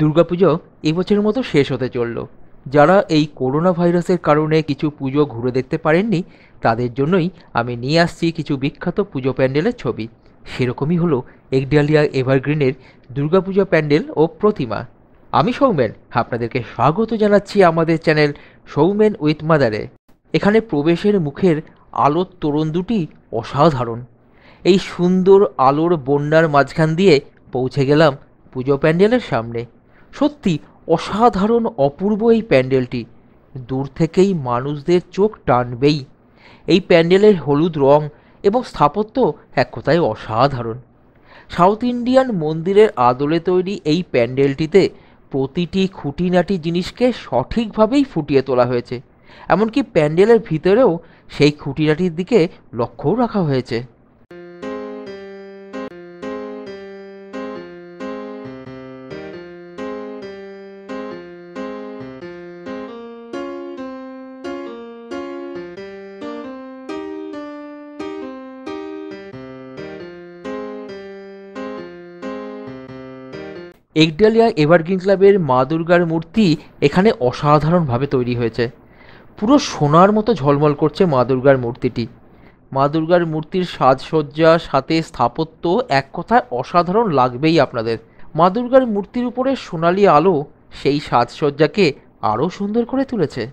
दुर्गा पुजो এবছরের মতো শেষ হতে চললো। যারা এই করোনা ভাইরাসের কারণে কিছু পুজো ঘুরে দেখতে পারেননি তাদের জন্যই আমি নিয়ে আসছি কিছু বিখ্যাত পুজো প্যান্ডেলের ছবি। সেরকমই হলো একডালিয়া এভারগ্রিনের দুর্গা পূজা প্যান্ডেল ও প্রতিমা। আমি সৌমেন, আপনাদেরকে স্বাগত জানাচ্ছি আমাদের চ্যানেল সৌমেন উইথ মাদারে। এখানে প্রবেশের মুখের আলোর তোরণ দুটি অসাধারণ। এই সুন্দর আলোর বন্যার মাঝখান দিয়ে পৌঁছে গেলাম পুজো প্যান্ডেলের সামনে। সত্যি অসাধারণ, অপূর্ব এই প্যান্ডেলটি, দূর থেকেই মানুষদের চোখ টানবেই। এই প্যান্ডেলের হলুদ রং এবং স্থাপত্য এক কথায় অসাধারণ। সাউথ ইন্ডিয়ান মন্দিরের আদলে তৈরি এই প্যান্ডেলটিতে প্রতিটি খুঁটিনাটি জিনিসকে সঠিকভাবেই ফুটিয়ে তোলা হয়েছে। এমনকি প্যান্ডেলের ভিতরেও সেই খুঁটিনাটির দিকে লক্ষ্যও রাখা হয়েছে। একডালিয়া এভারগ্রিন ক্লাবের মা দুর্গার মূর্তি এখানে অসাধারণভাবে তৈরি হয়েছে। পুরো সোনার মতো ঝলমল করছে মা দুর্গার মূর্তিটি। মা দুর্গার মূর্তির সাজসজ্জা, সাথে স্থাপত্য, এক কথায় অসাধারণ লাগবেই আপনাদের। মা দুর্গার মূর্তির উপরে সোনালি আলো সেই সাজসজ্জাকে আরও সুন্দর করে তুলেছে।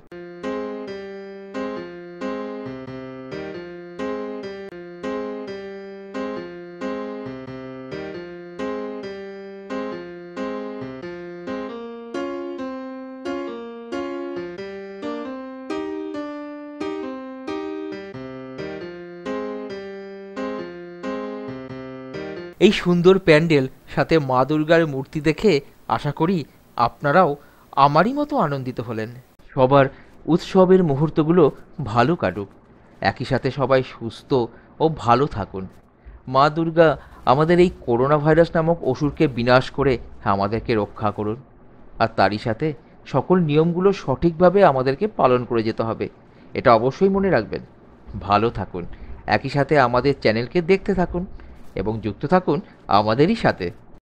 এই সুন্দর প্যান্ডেল সাথে মা দুর্গার মূর্তি দেখে আশা করি আপনারাও আমারই মতো আনন্দিত হলেন। সবার উৎসবের মুহূর্তগুলো ভালো কাটুক, একই সাথে সবাই সুস্থ ও ভালো থাকুন। মা দুর্গা আমাদের এই করোনা ভাইরাস নামক অসুরকে বিনাশ করে আমাদেরকে রক্ষা করুন। আর তারই সাথে সকল নিয়মগুলো সঠিকভাবে আমাদেরকে পালন করে যেতে হবে, এটা অবশ্যই মনে রাখবেন। ভালো থাকুন, একই সাথে আমাদের চ্যানেলকে দেখতে থাকুন এবং যুক্ত থাকুন আমাদেরই সাথে।